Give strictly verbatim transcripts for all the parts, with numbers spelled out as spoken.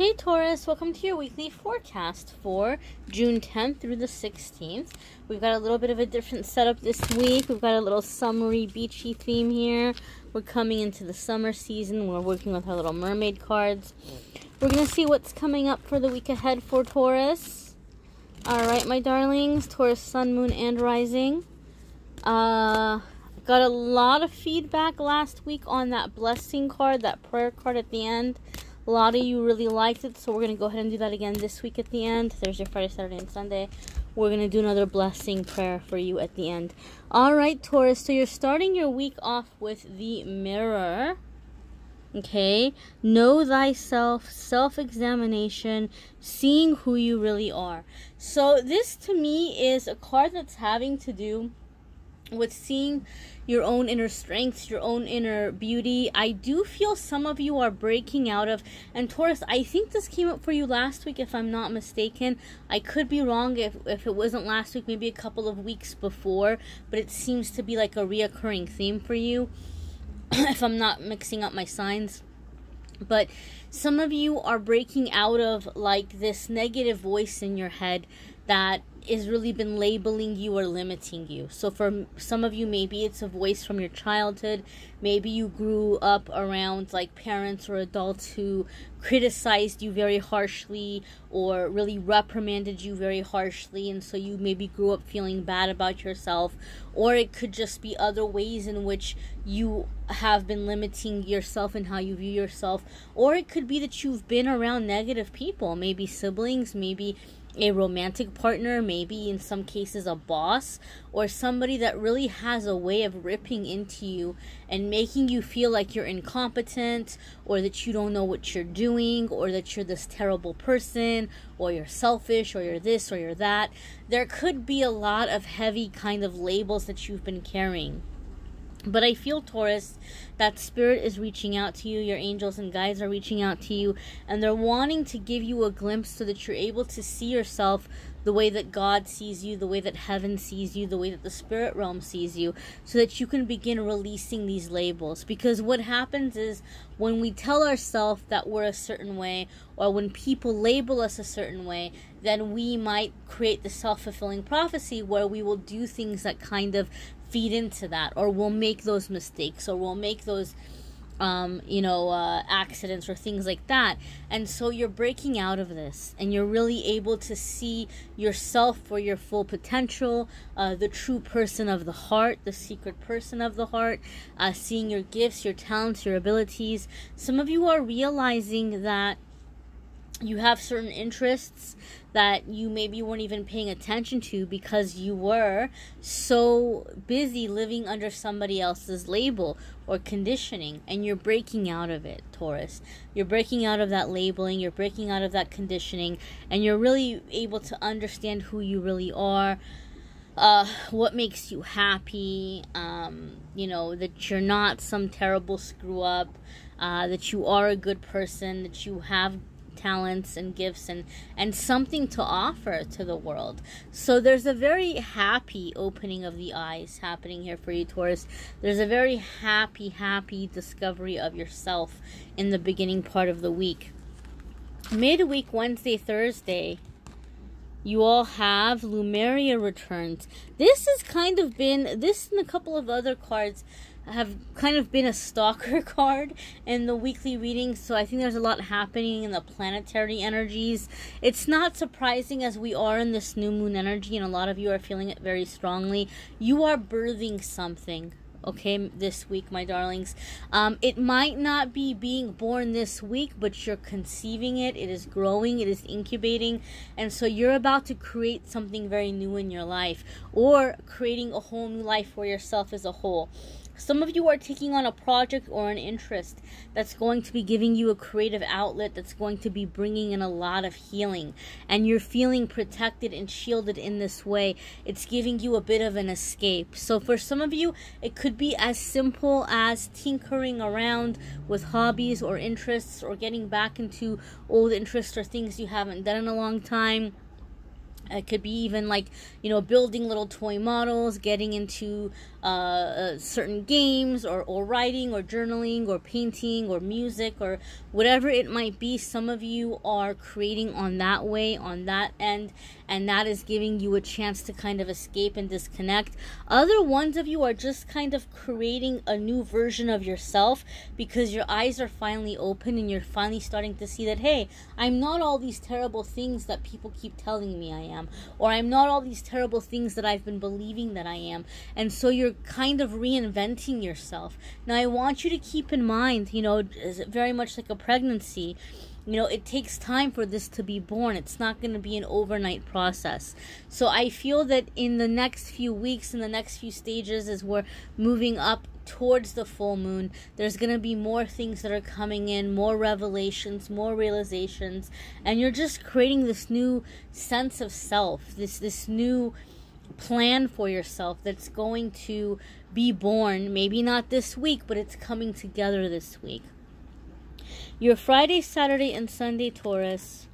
Hey Taurus, welcome to your weekly forecast for June tenth through the sixteenth. We've got a little bit of a different setup this week. We've got a little summery, beachy theme here. We're coming into the summer season. We're working with our little mermaid cards. We're going to see what's coming up for the week ahead for Taurus. All right, my darlings, Taurus sun, moon, and rising. Uh... Got a lot of feedback last week on that blessing card, that prayer card at the end. A lot of you really liked it, so we're going to go ahead and do that again this week at the end. Thursday, Friday, Saturday, and Sunday. We're going to do another blessing prayer for you at the end. All right, Taurus, so you're starting your week off with the mirror. Okay? Know thyself, self-examination, seeing who you really are. So this, to me, is a card that's having to do with seeing your own inner strengths, your own inner beauty. I do feel some of you are breaking out of, and Taurus, I think this came up for you last week if I'm not mistaken. I could be wrong if, if it wasn't last week, maybe a couple of weeks before, but it seems to be like a reoccurring theme for you if I'm not mixing up my signs. But some of you are breaking out of like this negative voice in your head that is really been labeling you or limiting you. So for some of you, maybe it's a voice from your childhood. Maybe you grew up around like parents or adults who criticized you very harshly or really reprimanded you very harshly, and so you maybe grew up feeling bad about yourself. Or it could just be other ways in which you have been limiting yourself and how you view yourself. Or it could be that you've been around negative people, maybe siblings, maybe a romantic partner, maybe in some cases a boss, or somebody that really has a way of ripping into you and making you feel like you're incompetent, or that you don't know what you're doing, or that you're this terrible person, or you're selfish, or you're this, or you're that. There could be a lot of heavy kind of labels that you've been carrying. But I feel, Taurus, that Spirit is reaching out to you. Your angels and guides are reaching out to you. And they're wanting to give you a glimpse so that you're able to see yourself the way that God sees you, the way that heaven sees you, the way that the spirit realm sees you, so that you can begin releasing these labels. Because what happens is when we tell ourselves that we're a certain way, or when people label us a certain way, then we might create the self-fulfilling prophecy where we will do things that kind of feed into that, or we'll make those mistakes, or we'll make those um, you know, uh, accidents or things like that. And so you're breaking out of this, and you're really able to see yourself for your full potential, uh, the true person of the heart, the secret person of the heart, uh, seeing your gifts, your talents, your abilities. Some of you are realizing that you have certain interests that you maybe weren't even paying attention to because you were so busy living under somebody else's label or conditioning, and you're breaking out of it, Taurus. You're breaking out of that labeling, you're breaking out of that conditioning, and you're really able to understand who you really are, uh, what makes you happy, um, you know, that you're not some terrible screw-up, uh, that you are a good person, that you have talents and gifts and and something to offer to the world. So there's a very happy opening of the eyes happening here for you, Taurus. There's a very happy happy discovery of yourself in the beginning part of the week. Midweek, Wednesday, Thursday, you all have Lumeria returns. This has kind of been, this and a couple of other cards have kind of been a stalker card in the weekly reading, so I think there's a lot happening in the planetary energies. It's not surprising, as we are in this new moon energy, and a lot of you are feeling it very strongly. You are birthing something, okay, this week, my darlings. Um, it might not be being born this week, but you're conceiving it. It is growing. It is incubating. And so you're about to create something very new in your life, or creating a whole new life for yourself as a whole. Some of you are taking on a project or an interest that's going to be giving you a creative outlet, that's going to be bringing in a lot of healing. And you're feeling protected and shielded in this way. It's giving you a bit of an escape. So for some of you, it could be as simple as tinkering around with hobbies or interests, or getting back into old interests or things you haven't done in a long time. It could be even like, you know, building little toy models, getting into uh, uh, certain games, or, or writing, or journaling, or painting, or music, or whatever it might be. Some of you are creating on that way, on that end, and that is giving you a chance to kind of escape and disconnect. Other ones of you are just kind of creating a new version of yourself because your eyes are finally open and you're finally starting to see that, hey, I'm not all these terrible things that people keep telling me I am. Or I'm not all these terrible things that I've been believing that I am. And so you're kind of reinventing yourself. Now I want you to keep in mind, you know, is it very much like a pregnancy? You know, it takes time for this to be born. It's not going to be an overnight process. So I feel that in the next few weeks, in the next few stages, as we're moving up towards the full moon, there's going to be more things that are coming in, more revelations, more realizations, and you're just creating this new sense of self, this this new plan for yourself that's going to be born, maybe not this week, but it's coming together this week. Your Friday, Saturday, and Sunday, Taurus,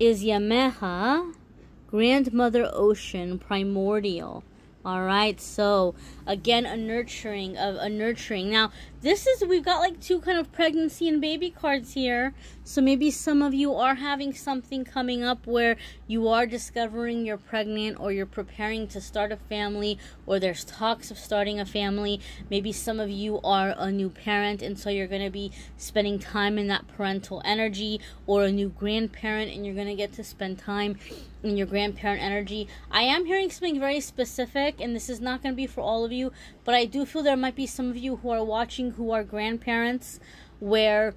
is Yameha, Grandmother Ocean, primordial. All right, so again, a nurturing of a nurturing. Now, this is, we've got like two kind of pregnancy and baby cards here. So maybe some of you are having something coming up where you are discovering you're pregnant, or you're preparing to start a family, or there's talks of starting a family. Maybe some of you are a new parent, and so you're going to be spending time in that parental energy, or a new grandparent, and you're going to get to spend time in your grandparent energy. I am hearing something very specific, and this is not going to be for all of you, but I do feel there might be some of you who are watching who are grandparents where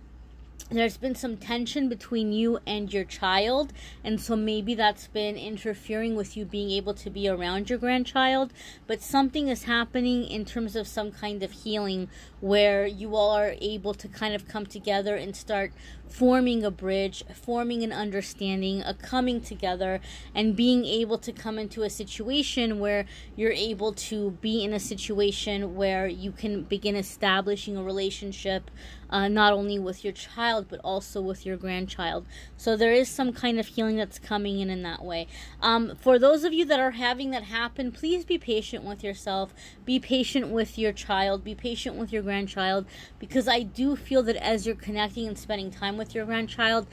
there's been some tension between you and your child, and so maybe that's been interfering with you being able to be around your grandchild. But something is happening in terms of some kind of healing where you all are able to kind of come together and start forming a bridge, forming an understanding, a coming together, and being able to come into a situation where you're able to be in a situation where you can begin establishing a relationship, uh, not only with your child but also with your grandchild. So there is some kind of healing that's coming in in that way. Um, for those of you that are having that happen, please be patient with yourself, be patient with your child, be patient with your grandchild, because I do feel that as you're connecting and spending time with your grandchild,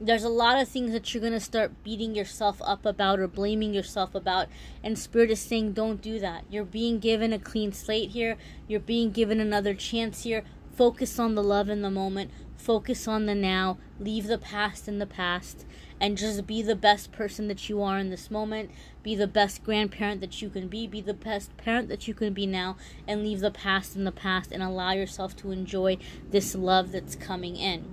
there's a lot of things that you're going to start beating yourself up about or blaming yourself about, and Spirit is saying don't do that. You're being given a clean slate here, you're being given another chance here. Focus on the love in the moment, focus on the now, leave the past in the past, and just be the best person that you are in this moment. Be the best grandparent that you can be. Be the best parent that you can be now. And leave the past in the past, and allow yourself to enjoy this love that's coming in.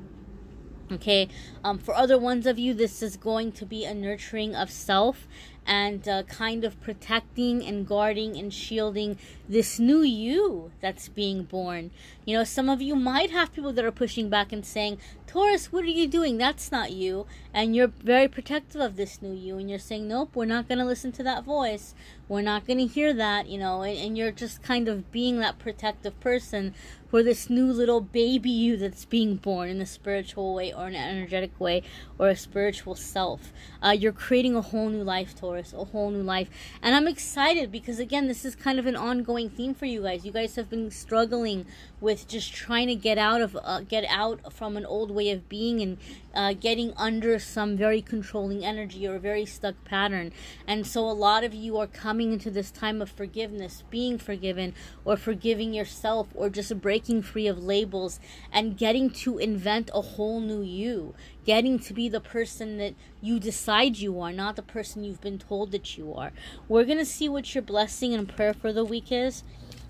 Okay, um, for other ones of you, this is going to be a nurturing of self, and uh, kind of protecting and guarding and shielding this new you that's being born. You know, some of you might have people that are pushing back and saying, Taurus, what are you doing? That's not you. And you're very protective of this new you, and you're saying, nope, we're not going to listen to that voice. We're not going to hear that, you know, and, and you're just kind of being that protective person for this new little baby you that's being born in a spiritual way, or an energetic way, or a spiritual self. Uh, you're creating a whole new life, Taurus. A whole new life. And I'm excited because, again, this is kind of an ongoing theme for you guys. You guys have been struggling with just trying to get out of uh, get out from an old way of being, and uh, getting under some very controlling energy or a very stuck pattern. And so a lot of you are coming into this time of forgiveness, being forgiven, or forgiving yourself, or just breaking free of labels and getting to invent a whole new you. Getting to be the person that you decide you are, not the person you've been told that you are. We're going to see what your blessing and prayer for the week is.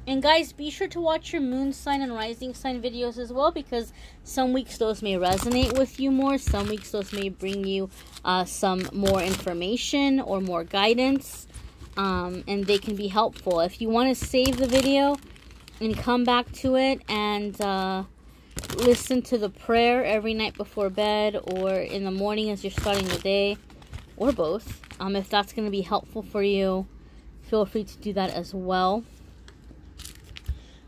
And guys, be sure to watch your moon sign and rising sign videos as well, because some weeks those may resonate with you more. Some weeks those may bring you uh, some more information or more guidance. Um, and they can be helpful. If you want to save the video and come back to it and... Uh, listen to the prayer every night before bed, or in the morning as you're starting the day, or both. Um, if that's going to be helpful for you, feel free to do that as well.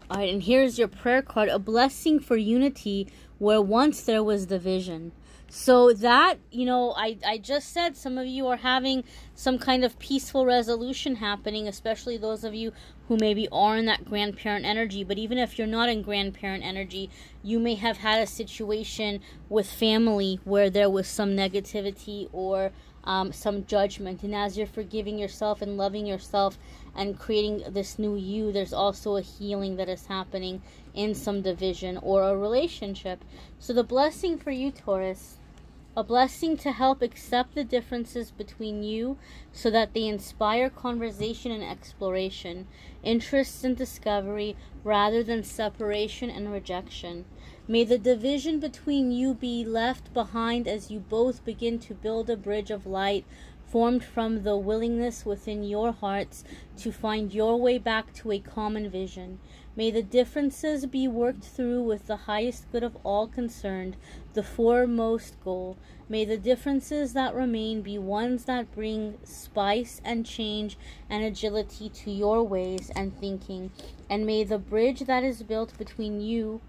All right, and here's your prayer card. A blessing for unity where once there was division. So that, you know, I, I just said some of you are having some kind of peaceful resolution happening, especially those of you who maybe are in that grandparent energy. But even if you're not in grandparent energy, you may have had a situation with family where there was some negativity or um, some judgment. And as you're forgiving yourself and loving yourself and creating this new you, there's also a healing that is happening in some division or a relationship. So the blessing for you, Taurus, a blessing to help accept the differences between you so that they inspire conversation and exploration, interests and discovery rather than separation and rejection. May the division between you be left behind as you both begin to build a bridge of light formed from the willingness within your hearts to find your way back to a common vision. May the differences be worked through with the highest good of all concerned, the foremost goal. May the differences that remain be ones that bring spice and change and agility to your ways and thinking. And may the bridge that is built between you,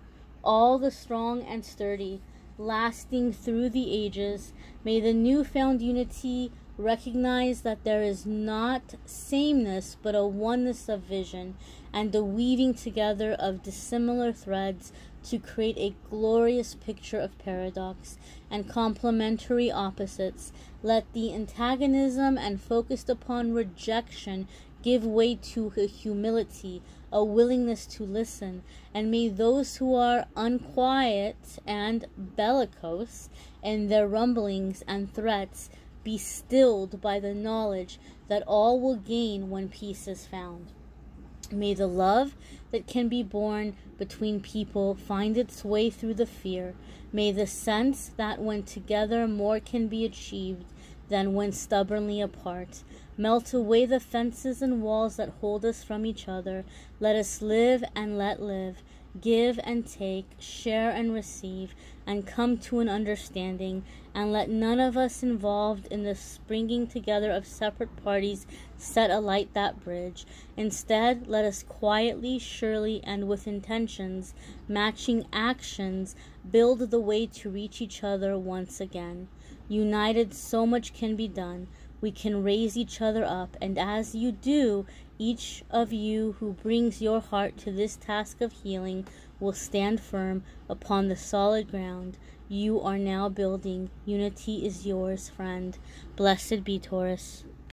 all the strong and sturdy, lasting through the ages, may the newfound unity recognize that there is not sameness but a oneness of vision and the weaving together of dissimilar threads to create a glorious picture of paradox and complementary opposites. Let the antagonism and focused upon rejection give way to a humility, a willingness to listen, and may those who are unquiet and bellicose in their rumblings and threats be stilled by the knowledge that all will gain when peace is found. May the love that can be born between people find its way through the fear. May the sense that when together more can be achieved than when stubbornly apart. Melt away the fences and walls that hold us from each other. Let us live and let live. Give and take, share and receive, and come to an understanding, and let none of us involved in the springing together of separate parties set alight that bridge. Instead, let us quietly, surely, and with intentions, matching actions, build the way to reach each other once again. United, so much can be done. We can raise each other up, and as you do, each of you who brings your heart to this task of healing will stand firm upon the solid ground you are now building. Unity is yours, friend. Blessed be, Taurus.